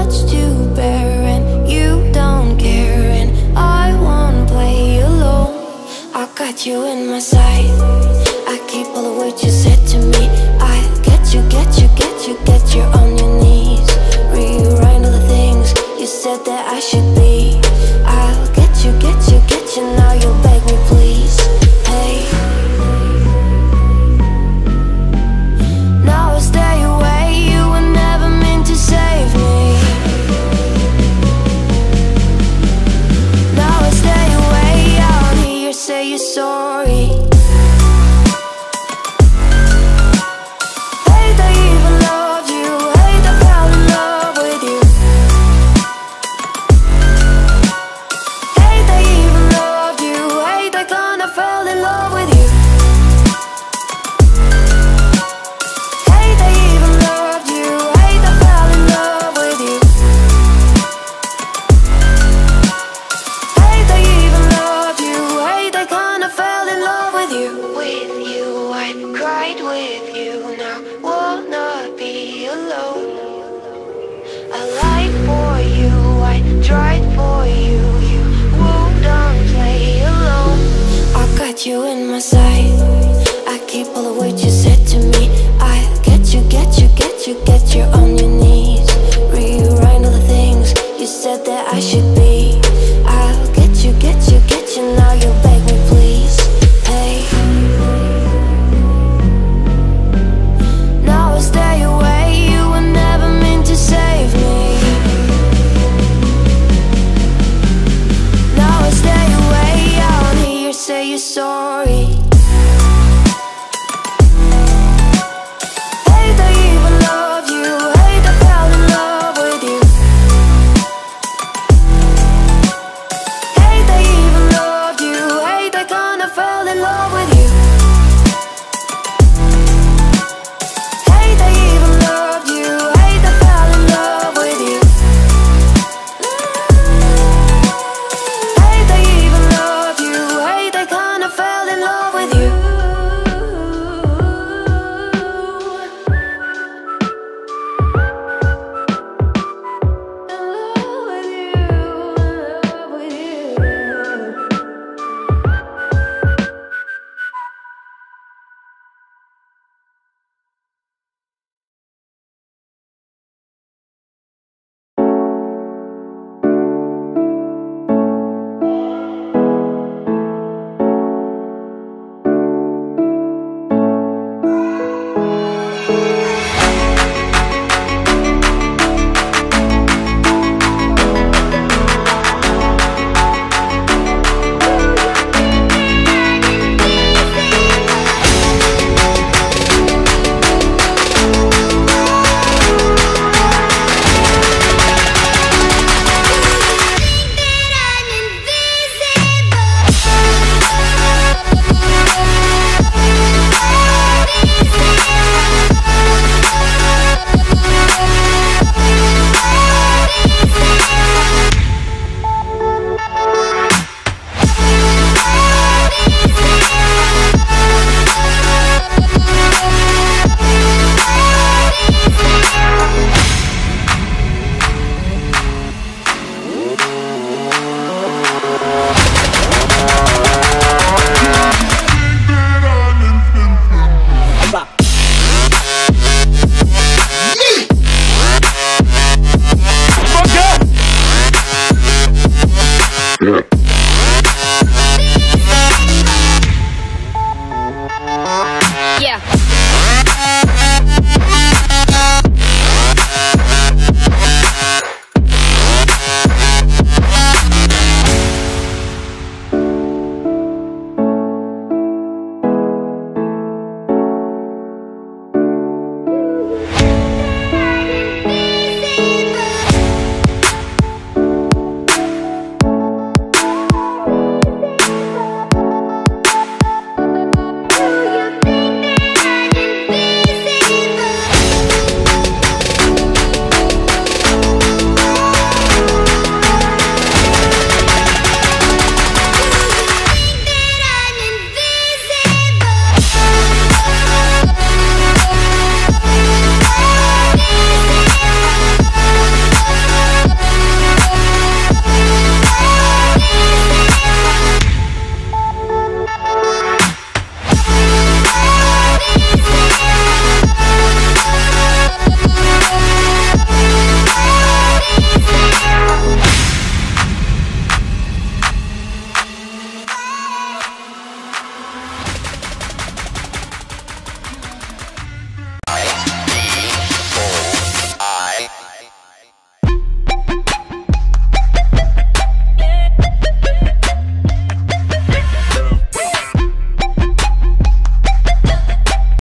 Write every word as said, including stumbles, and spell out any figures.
Tried for